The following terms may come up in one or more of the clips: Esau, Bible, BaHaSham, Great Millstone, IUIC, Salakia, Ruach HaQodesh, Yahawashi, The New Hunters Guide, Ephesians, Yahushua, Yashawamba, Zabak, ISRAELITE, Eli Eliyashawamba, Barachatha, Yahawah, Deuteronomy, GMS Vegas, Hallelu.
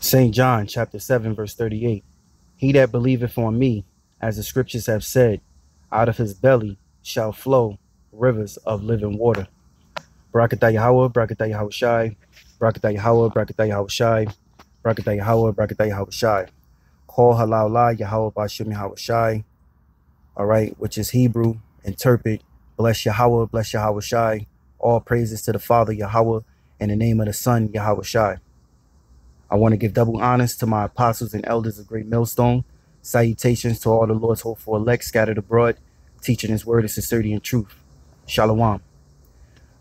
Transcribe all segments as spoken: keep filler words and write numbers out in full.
Saint John chapter seven, verse thirty-eight. He that believeth on me, as the scriptures have said, out of his belly shall flow rivers of living water. Barachatha Yahawah, Barachatha Yahawashi, Barachatha Yahawah, Barachatha Yahawashi, Barachatha Yahawah, Barachatha Yahawashi. Call Hallelu Yahawah BaHaSham Yahawashi. All right, which is Hebrew. Interpret. Bless Yahawah, bless Yahawashi. All praises to the Father Yahawah and the name of the Son Yahawashi. I want to give double honors to my apostles and elders of Great Millstone. Salutations to all the Lord's hopeful elect scattered abroad, teaching his word in sincerity and truth. Shalom.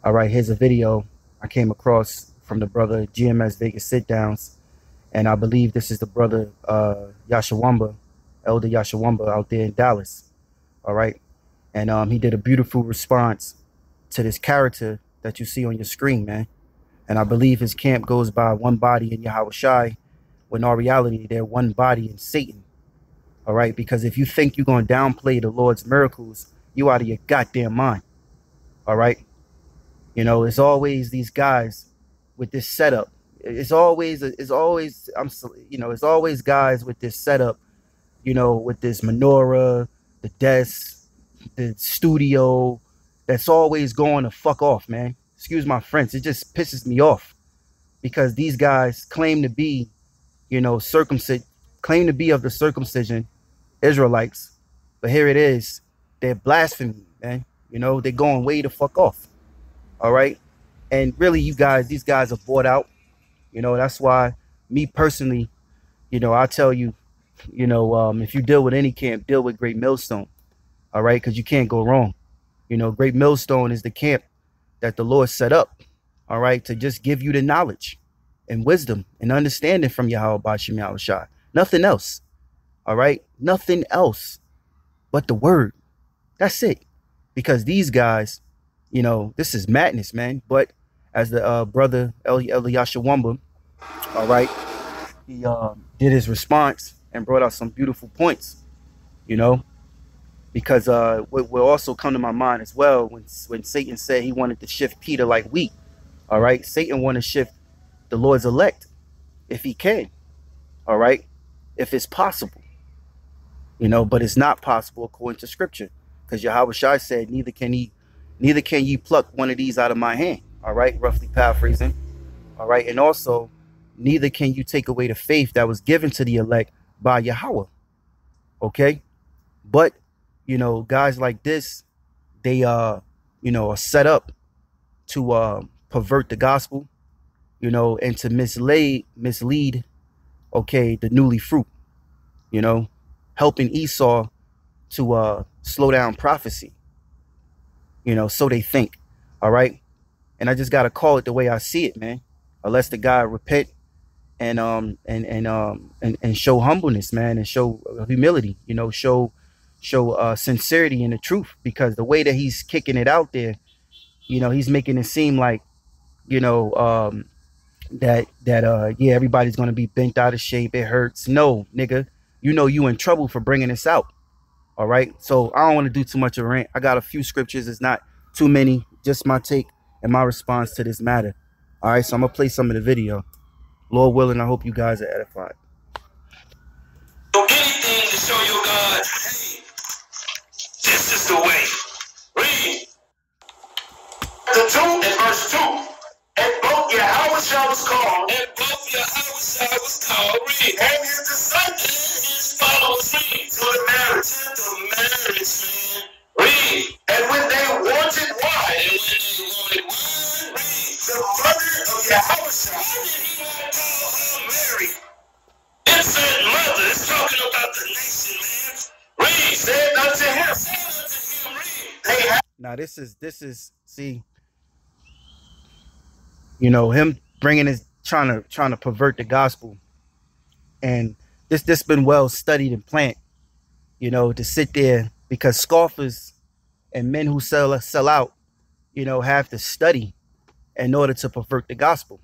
All right, here's a video I came across from the brother G M S Vegas sit downs, and I believe this is the brother uh, Yashawamba, Elder Yashawamba out there in Dallas. All right, and um, he did a beautiful response to this character that you see on your screen, man. And I believe his camp goes by one body in Yahawashi, when in reality they're one body in Satan. All right, because if you think you're going to downplay the Lord's miracles, you out of your goddamn mind. All right. You know, it's always these guys with this setup. It's always it's always I'm you know, it's always guys with this setup, you know, with this menorah, the desk, the studio that's always going to fuck off, man. Excuse my French. It just pisses me off because these guys claim to be, you know, circumcised, claim to be of the circumcision. Israelites, but here it is, they're blasphemy, man. You know, they're going way the fuck off. All right, and really, you guys, these guys are bought out. You know, that's why me personally, you know, I tell you, you know, um, if you deal with any camp, deal with Great Millstone. All right, because you can't go wrong. You know, Great Millstone is the camp that the Lord set up. All right, to just give you the knowledge and wisdom and understanding from Yahawashi BaHaSham Yahawashi. Nothing else. All right, nothing else but the word. That's it. Because these guys, you know, this is madness, man. But as the uh, brother Eli Eliyashawamba, all right, he uh, did his response and brought out some beautiful points, you know, because uh, what will also come to my mind as well when when Satan said he wanted to shift Peter like wheat. All right, Satan want to shift the Lord's elect if he can. All right, if it's possible. You know, but it's not possible according to scripture, because Yahawashi said, neither can he, neither can ye pluck one of these out of my hand. All right, roughly paraphrasing. All right, and also, neither can you take away the faith that was given to the elect by Yahweh. Okay, but you know, guys like this, they uh, you know, are set up to uh, pervert the gospel, you know, and to mislead, mislead, okay, the newly fruit, you know, helping Esau to uh, slow down prophecy. You know, so they think. All right. And I just got to call it the way I see it, man. Unless the guy repent and um and and um and, and show humbleness, man, and show humility, you know, show show uh, sincerity in the truth, because the way that he's kicking it out there, you know, he's making it seem like, you know, um, that that, uh, yeah, everybody's going to be bent out of shape. It hurts. No, nigga. You know, you in trouble for bringing this out. All right. So I don't want to do too much of a rant. I got a few scriptures. It's not too many. Just my take and my response to this matter. All right. So I'm going to play some of the video. Lord willing, I hope you guys are edified. So anything to show your God, hey, this is the way. Read. The two and verse two. And both Yahawashi was called. And both Yahawashi was called. Read. And his disciples. Follows me to the marriage, to the marriage, man. Read. And when they wanted wine, and when they wanted wine, read. The mother of Yahawashi, why did he not call her Mary? It said mother, it's talking about the nation, man. Read. Said unto him, said unto him, read. Now this is, this is, see, you know, him bringing his, trying to, trying to pervert the gospel, and This this been well studied and planned, you know, to sit there, because scoffers and men who sell sell out, you know, have to study in order to pervert the gospel.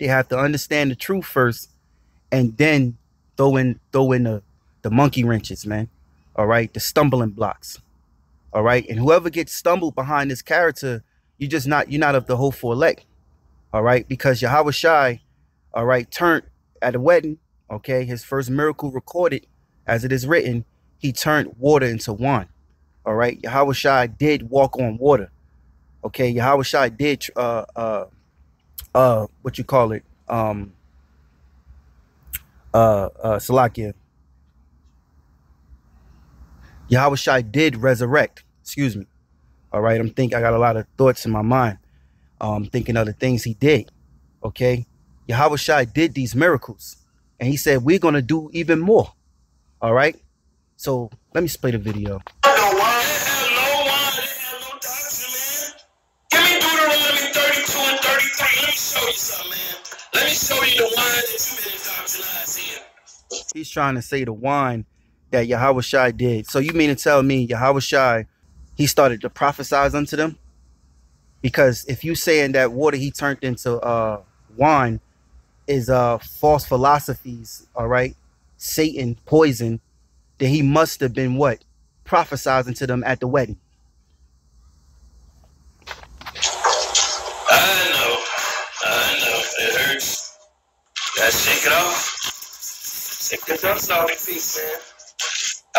They have to understand the truth first and then throw in throw in the, the monkey wrenches, man. All right. The stumbling blocks. All right. And whoever gets stumbled behind this character, you just not you're not of the hopeful elect. All right. Because Yahawashi, all right, turned at a wedding, okay, his first miracle recorded, as it is written, he turned water into wine. All right, Yahawashi did walk on water. Okay, Yahawashi did uh uh uh what you call it um uh uh Salakia. Yahawashi did resurrect. Excuse me. All right, I'm thinking. I got a lot of thoughts in my mind. Um, thinking of the things he did. Okay, Yahawashi did these miracles, and he said we're gonna do even more. All right, so let me play the video. He's trying to say the wine that Yahawashi did. So you mean to tell me Yahawashi, he started to prophesize unto them? Because if you saying that water he turned into uh, wine is uh, false philosophies, all right, Satan, poison, then he must have been what? Prophesizing to them at the wedding. I know. I know. It hurts. Gotta shake it off. Shake it off, sorry, peace, man.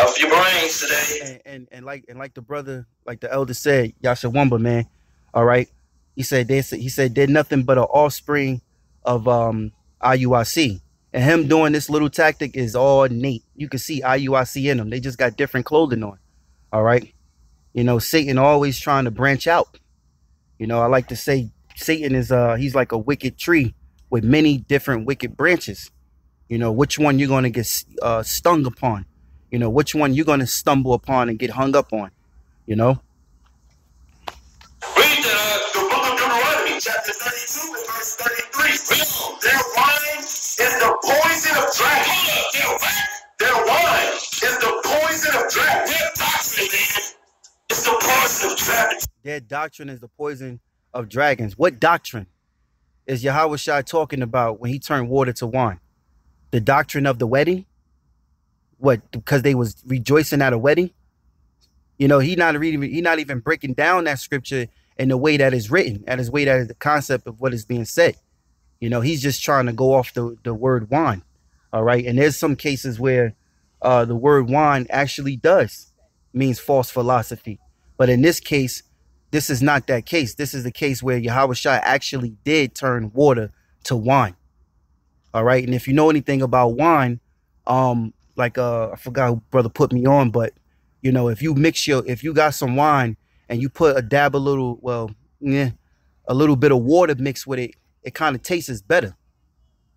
Out your brains today. And, and and like and like the brother, like the elder said, Yashawamba, man. All right, he said they he said they're nothing but an offspring of um I U I C, and him doing this little tactic is all neat. You can see I U I C in them. They just got different clothing on. All right, you know, Satan always trying to branch out. You know, I like to say Satan is uh he's like a wicked tree with many different wicked branches. You know, which one you're gonna get uh, stung upon. You know, which one you're going to stumble upon and get hung up on, you know? Read the, the book of Deuteronomy, chapter thirty-two and verse thirty-three. Real. Their wine is the poison of dragons. Their wine is the poison of dragons. Their doctrine, man, is the poison of dragons. Their doctrine is the poison of dragons. What doctrine is Yahawashi talking about when he turned water to wine? The doctrine of the wedding? What, because they was rejoicing at a wedding? You know, he not reading, he not even breaking down that scripture in the way that is written, and his way that is the concept of what is being said. You know, he's just trying to go off the, the word wine. All right. And there's some cases where uh, the word wine actually does means false philosophy. But in this case, this is not that case. This is the case where Yahawashi actually did turn water to wine. All right. And if you know anything about wine, um, like uh I forgot who brother put me on, but you know, if you mix your if you got some wine and you put a dab a little well yeah a little bit of water mixed with it, it kind of tastes better,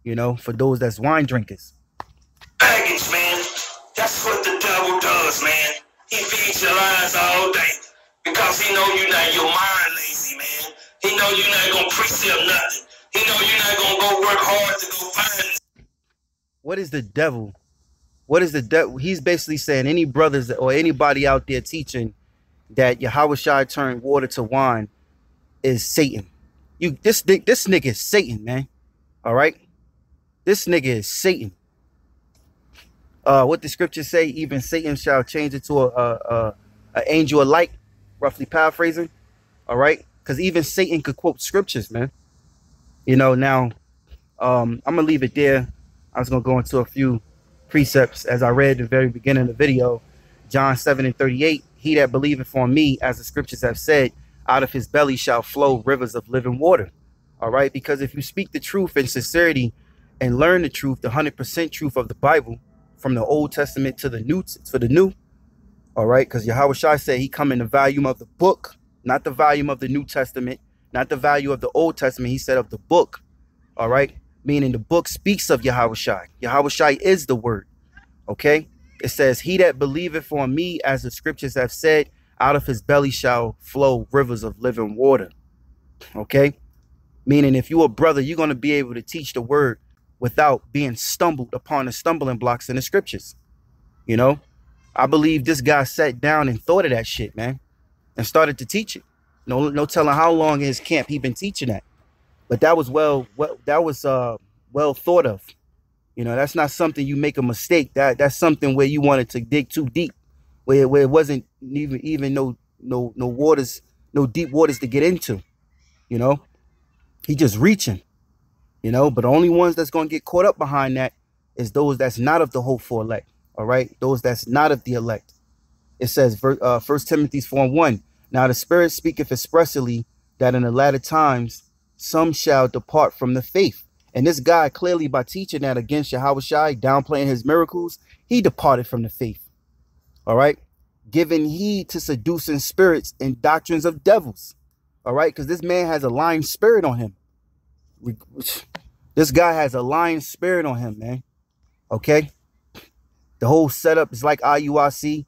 you know, for those that's wine drinkers. Baggage, man, that's what the devil does, man. He feeds your lies all day because he know you not your mind lazy, man. He know you're not gonna precept nothing. He know you're not gonna go work hard to go find this. What is the devil? What is the de he's basically saying any brothers or anybody out there teaching that Yahawashi turned water to wine is Satan. You this this nigga is Satan, man. All right, this nigga is Satan. Uh, what the scriptures say, even Satan shall change it to a a, a, a angel alike, roughly paraphrasing. All right, because even Satan could quote scriptures, man. You know, now um, I'm gonna leave it there. I was gonna go into a few precepts as I read at the very beginning of the video. John seven and thirty-eight, he that believeth on me, as the scriptures have said, out of his belly shall flow rivers of living water. All right, because if you speak the truth in sincerity and learn the truth, the one hundred percent truth of the Bible, from the Old Testament to the New, to the New. All right, because Yahawashi said he come in the volume of the book, not the volume of the New Testament, not the value of the Old Testament. He said of the book. All right. Meaning the book speaks of Yahawashi. Yahawashi is the word. Okay. It says, he that believeth on me, as the scriptures have said, out of his belly shall flow rivers of living water. Okay. Meaning if you're a brother, you're going to be able to teach the word without being stumbled upon the stumbling blocks in the scriptures. You know, I believe this guy sat down and thought of that shit, man, and started to teach it. No, no telling how long in his camp he been teaching that. But that was well, well that was uh, well thought of. You know, that's not something you make a mistake. That that's something where you wanted to dig too deep, where where it wasn't even even no no no waters, no deep waters to get into. You know, he just reaching. you know, but the only ones that's going to get caught up behind that is those that's not of the hopeful elect. All right. Those that's not of the elect. It says, uh, First Timothy four and one. Now, the Spirit speaketh expressly that in the latter times some shall depart from the faith. And this guy, clearly by teaching that against Yahawashi, downplaying his miracles, he departed from the faith. All right. Giving heed to seducing spirits and doctrines of devils. All right. Because this man has a lying spirit on him. This guy has a lying spirit on him, man. OK, the whole setup is like I U I C.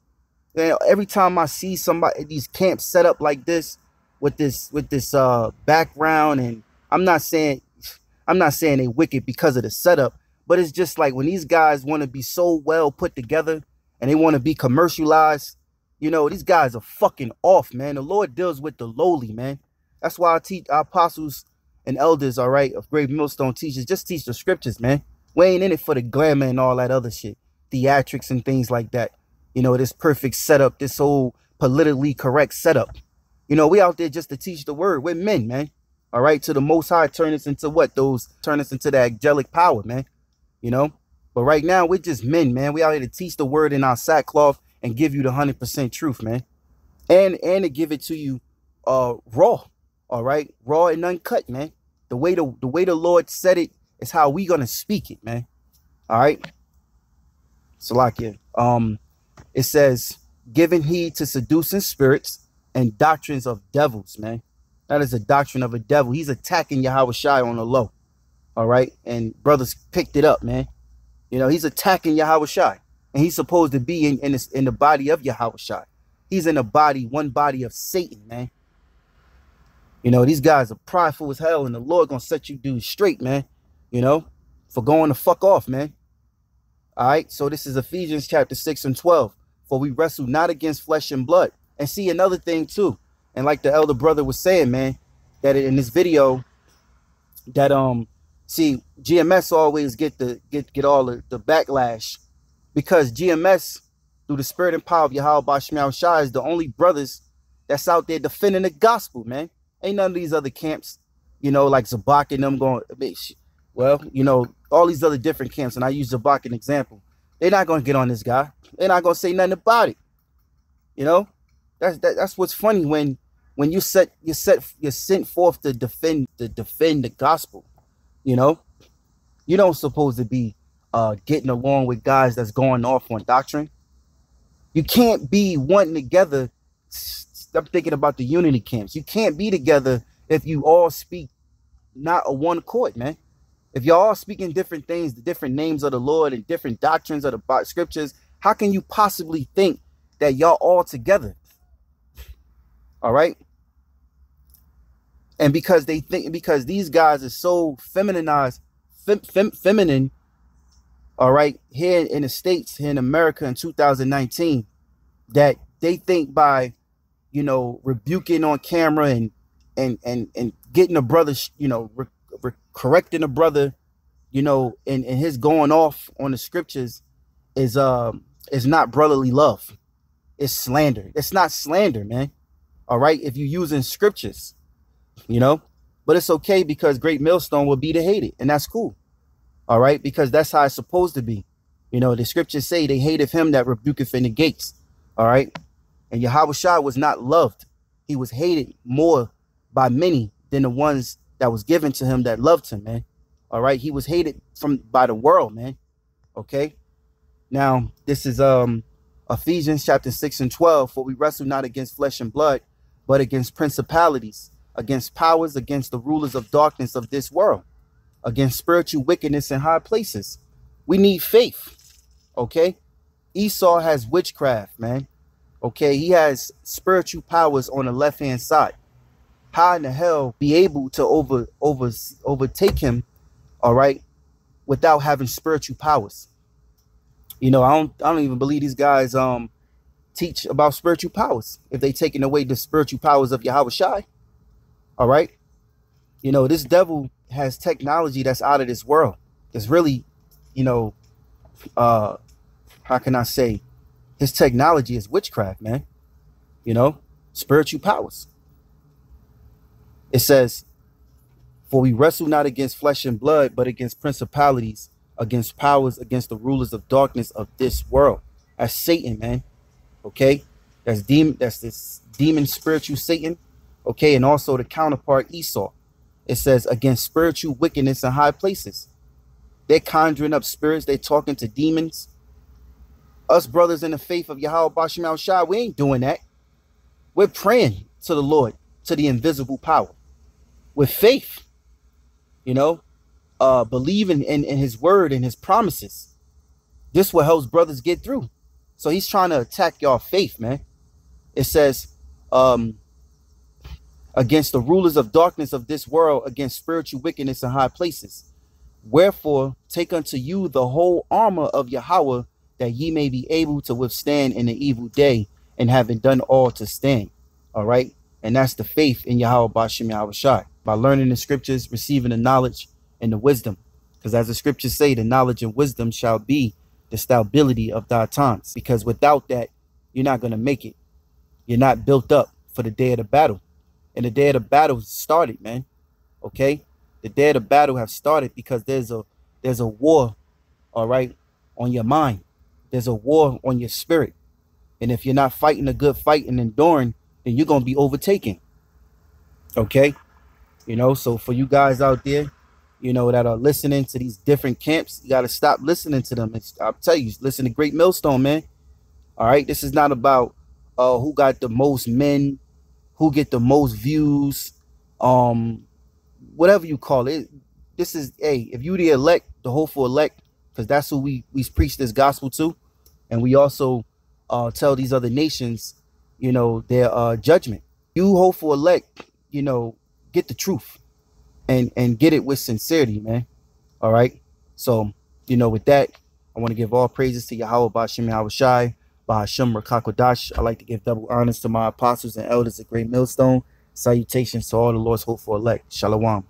Man, every time I see somebody, these camps set up like this with this with this uh, background. And I'm not saying I'm not saying they wicked because of the setup, but it's just like when these guys want to be so well put together and they want to be commercialized. You know, these guys are fucking off, man. The Lord deals with the lowly, man. That's why I teach our apostles and elders, all right, of Great Millstone teachers. Just teach the scriptures, man. We ain't in it for the glamour and all that other shit. Theatrics and things like that. You know, this perfect setup, this whole politically correct setup. You know, we out there just to teach the word. We're men, man. All right. To the Most High, turn us into what? Those turn us into the angelic power, man. You know, but right now we're just men, man. We out here to teach the word in our sackcloth and give you the hundred percent truth, man. And and to give it to you uh, raw. All right. Raw and uncut, man. The way the, the way the Lord said it is how we going to speak it, man. All right. Salakia. Um, it says, giving heed to seducing spirits and doctrines of devils, man. That is a doctrine of a devil. He's attacking Yahawashi on the low. All right. And brothers picked it up, man. You know, he's attacking Yahawashi, and he's supposed to be in, in, this, in the body of Yahawashi. He's in a body, one body of Satan, man. You know, these guys are prideful as hell, and the Lord going to set you dudes straight, man. You know, for going the fuck off, man. All right. So this is Ephesians chapter six and twelve. For we wrestle not against flesh and blood. And see, another thing, too. And like the elder brother was saying, man, that in this video that um, see, G M S always get the get, get all the, the backlash, because G M S, through the spirit and power of Yahawah BaHaSham, is the only brothers that's out there defending the gospel, man. Ain't none of these other camps, you know, like Zabak and them going, bitch. Well, you know, all these other different camps, and I use Zabak as an example. They're not going to get on this guy. They're not going to say nothing about it. You know, that's that, that's what's funny when when you set you set you're sent forth to defend to defend the gospel. You know, you don't supposed to be uh, getting along with guys that's going off on doctrine. You can't be wanting together. I'm thinking about the unity camps. You can't be together if you all speak not a one accord, man. If y'all are speaking different things, the different names of the Lord and different doctrines of the scriptures, how can you possibly think that y'all all together? All right. And because they think because these guys are so feminized, fem, fem, feminine. All right. Here in the States, here in America in two thousand nineteen, that they think by, you know, rebuking on camera and and and, and getting a brother, you know, correcting a brother, you know, and, and his going off on the scriptures is um is not brotherly love. It's slander. It's not slander, man. All right. If you're using scriptures, you know, but it's OK, because Great Millstone will be the hated. And that's cool. All right. Because that's how it's supposed to be. You know, the scriptures say they hated him that rebuketh in the gates. All right. And Yahawashi was not loved. He was hated more by many than the ones that was given to him that loved him, man. All right. He was hated from by the world, man. OK, now this is um, Ephesians chapter six and twelve. For we wrestle not against flesh and blood, but against principalities, against powers, against the rulers of darkness of this world, against spiritual wickedness in high places. We need faith. OK, Esau has witchcraft, man. OK, he has spiritual powers on the left hand side. How in the hell be able to over over overtake him, all right, without having spiritual powers? You know, I don't I don't even believe these guys um teach about spiritual powers if they taking away the spiritual powers of Yahawashi. All right. You know, this devil has technology that's out of this world. It's really, you know, uh how can I say, his technology is witchcraft, man. You know, spiritual powers. It says, For we wrestle not against flesh and blood, but against principalities, against powers, against the rulers of darkness of this world. That's Satan, man. Okay, that's demon. That's this demon spiritual Satan. Okay, and also the counterpart Esau. It says against spiritual wickedness in high places. They're conjuring up spirits. They're talking to demons. Us brothers in the faith of Yahawah BaHaSham Yahushua, we ain't doing that. We're praying to the Lord, to the invisible power, with faith. You know, uh, believing in, in his word and his promises. This will help brothers get through. So he's trying to attack y'all faith, man. It says, um, against the rulers of darkness of this world, against spiritual wickedness in high places. Wherefore, take unto you the whole armor of Yahawah, that ye may be able to withstand in the evil day, and having done all to stand. All right. And that's the faith in Yahawah BaHaSham Yahushua, by learning the scriptures, receiving the knowledge and the wisdom. Because as the scriptures say, the knowledge and wisdom shall be the stability of thy times. Because without that, you're not going to make it. You're not built up for the day of the battle. And the day of the battle started, man. Okay. The day of the battle have started, because there's a there's a war. All right. On your mind. There's a war on your spirit. And if you're not fighting a good fight and enduring, then you're going to be overtaken. Okay. You know, so for you guys out there, you know, that are listening to these different camps, you got to stop listening to them. It's, I'll tell you, listen to Great Millstone, man. All right. This is not about uh, who got the most men, who get the most views, um, whatever you call it. This is, hey, if you the elect, the hopeful elect, because that's who we, we preach this gospel to. And we also uh, tell these other nations, you know, their uh, judgment. You hopeful elect, you know, get the truth and, and get it with sincerity, man. All right. So, you know, with that, I want to give all praises to Yahawah BaHaSham Yahushua, BaHaSham Ruach HaQodesh. I like to give double honors to my apostles and elders of Great Millstone. Salutations to all the Lord's hopeful elect. Shalom.